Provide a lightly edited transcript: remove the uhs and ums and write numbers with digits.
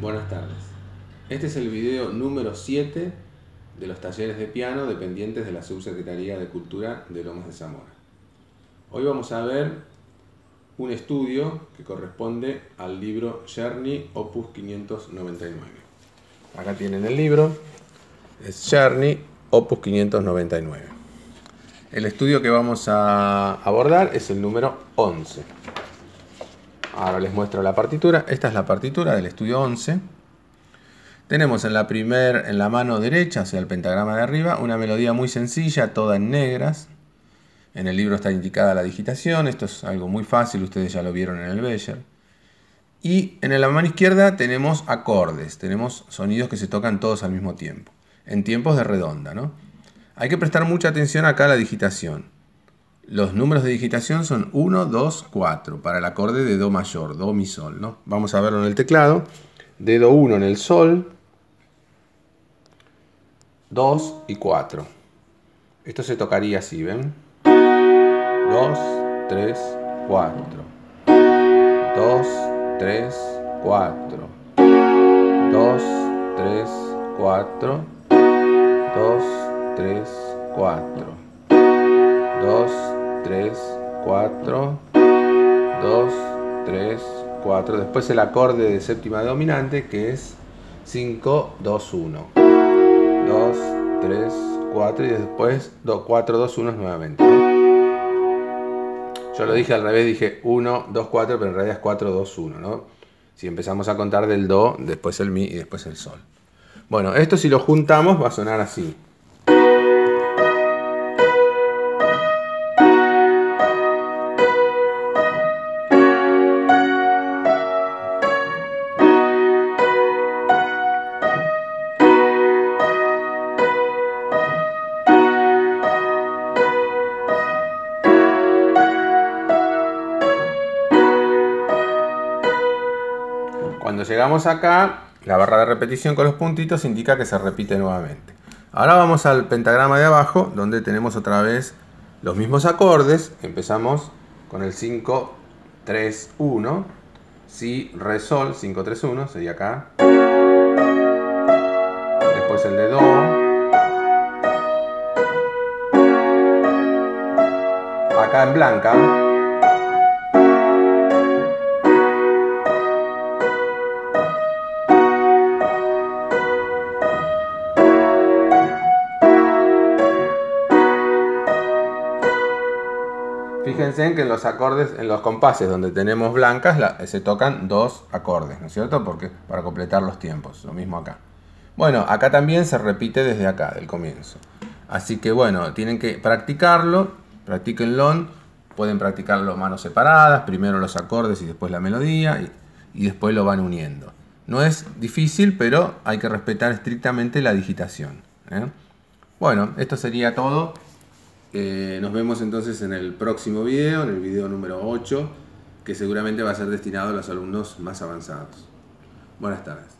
Buenas tardes. Este es el video número 7 de los talleres de piano dependientes de la Subsecretaría de Cultura de Lomas de Zamora. Hoy vamos a ver un estudio que corresponde al libro Czerny Opus 599. Acá tienen el libro, es Czerny Opus 599. El estudio que vamos a abordar es el número 11. Ahora les muestro la partitura. Esta es la partitura del estudio 11. Tenemos en la mano derecha, hacia el pentagrama de arriba, una melodía muy sencilla, toda en negras. En el libro está indicada la digitación. Esto es algo muy fácil, ustedes ya lo vieron en el Beyer. Y en la mano izquierda tenemos acordes, tenemos sonidos que se tocan todos al mismo tiempo, en tiempos de redonda, ¿no? Hay que prestar mucha atención acá a la digitación. Los números de digitación son 1, 2, 4 para el acorde de Do mayor, Do, Mi, Sol, ¿no? Vamos a verlo en el teclado. Dedo 1 en el Sol, 2 y 4. Esto se tocaría así, ¿ven? 2, 3, 4. 2, 3, 4. 2, 3, 4. 2, 3, 4. 2, 3, 4, 2, 3, 4. Después el acorde de séptima dominante, que es 5, 2, 1. 2, 3, 4 y después 4, 2, 1 nuevamente. Yo lo dije al revés, dije 1, 2, 4, pero en realidad es 4, 2, 1, ¿no? Si empezamos a contar del Do, después el Mi y después el Sol. Bueno, esto si lo juntamos va a sonar así. Cuando llegamos acá, la barra de repetición con los puntitos indica que se repite nuevamente. Ahora vamos al pentagrama de abajo, donde tenemos otra vez los mismos acordes. Empezamos con el 5, 3, 1, Si, Re, Sol, 5, 3, 1, sería acá. Después el de Do. Acá en blanca. Fíjense que en los acordes, en los compases donde tenemos blancas, se tocan dos acordes, ¿no es cierto? Porque para completar los tiempos, lo mismo acá. Bueno, acá también se repite desde acá, del comienzo. Así que bueno, tienen que practicarlo, practíquenlo, pueden practicarlo manos separadas, primero los acordes y después la melodía, y después lo van uniendo. No es difícil, pero hay que respetar estrictamente la digitación, ¿eh? Bueno, esto sería todo. Nos vemos entonces en el próximo video, en el video número 8, que seguramente va a ser destinado a los alumnos más avanzados. Buenas tardes.